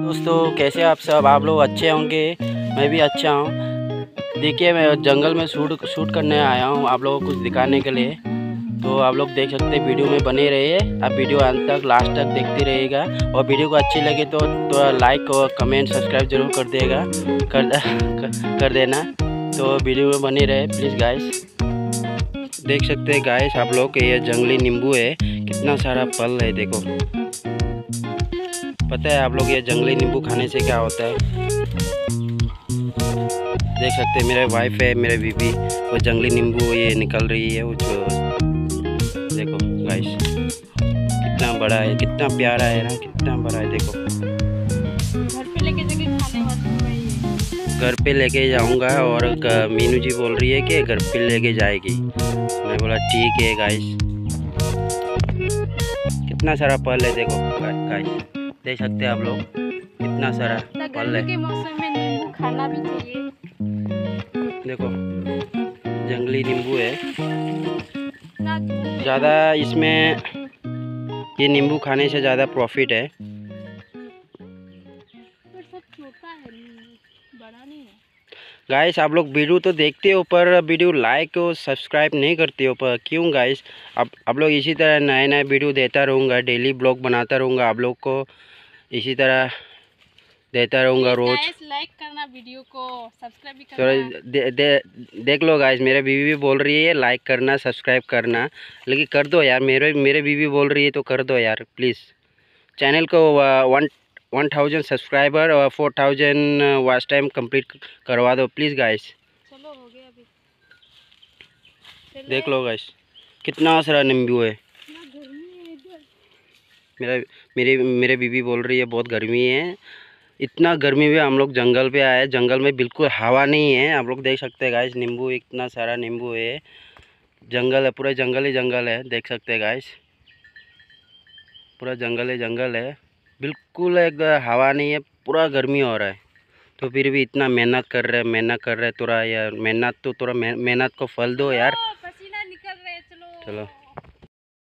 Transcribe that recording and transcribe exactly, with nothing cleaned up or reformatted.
दोस्तों कैसे आप सब, आप लोग अच्छे होंगे, मैं भी अच्छा हूँ। देखिए मैं जंगल में शूट शूट करने आया हूँ आप लोगों को कुछ दिखाने के लिए, तो आप लोग देख सकते हैं, वीडियो में बने रहिए। आप वीडियो अंत तक लास्ट तक देखते रहिएगा और वीडियो को अच्छी लगे तो, तो लाइक और कमेंट सब्सक्राइब जरूर कर देगा कर, कर, कर देना। तो वीडियो में बने रहे प्लीज़ गाइस। देख सकते हैं गाइस आप लोग के ये जंगली नींबू है, कितना सारा फल है। देखो पता है आप लोग ये जंगली नींबू खाने से क्या होता है? देख सकते हैं मेरे वाइफ है, मेरे बीबी, वो जंगली नींबू ये निकल रही है वो। देखो गाइस कितना बड़ा है, कितना प्यारा है ना, कितना बड़ा है। देखो घर पे लेके जाके खाने वाली, घर पे लेके जाऊंगा और मीनू जी बोल रही है कि घर पे लेके जाएगी। मैं बोला ठीक है गाइस। कितना सारा फल है देखो गाइस, देख सकते हैं आप लोग कितना सारा फल है। मौसम में नींबू खाना भी चाहिए। देखो जंगली नींबू है ज़्यादा, इसमें ये नींबू खाने से ज़्यादा प्रॉफिट है। पर सब छोटा है, बड़ा नहीं है। गाइस आप लोग वीडियो तो देखते हो पर वीडियो लाइक और सब्सक्राइब नहीं करते हो पर क्यों गाइस? आप आप लोग इसी तरह नए नए वीडियो देता रहूँगा, डेली ब्लॉग बनाता रहूँगा, आप लोग को इसी तरह देता रहूँगा रोज। लाइक करना वीडियो को, सब्सक्राइब भी करना। तो दे, दे, देख लो गाइस मेरे बीवी भी बोल रही है लाइक करना सब्सक्राइब करना, लेकिन कर दो यार, मेरे मेरे बीवी बोल रही है तो कर दो यार प्लीज़। चैनल को वन वन थाउजेंड सब्सक्राइबर और four thousand watch time complete करवा दो प्लीज़ गाइस। चलो हो गया अभी। देख लो गाइस कितना सारा नींबू है। मेरा मेरे मेरे बीवी बोल रही है बहुत गर्मी है। इतना गर्मी में हम लोग जंगल पे आए, जंगल में बिल्कुल हवा नहीं है। आप लोग देख सकते हैं गाइस नींबू, इतना सारा नींबू है। जंगल है, पूरा जंगल ही जंगल है। देख सकते हैं गाइस पूरा जंगल ही जंगल है, बिल्कुल एक हवा नहीं है, पूरा गर्मी हो रहा है। तो फिर भी इतना मेहनत कर रहे हैं मेहनत कर रहे हैं थोड़ा यार मेहनत तो थोड़ा मेहनत को फल दो यार। पसीना निकल रहे, चलो चलो।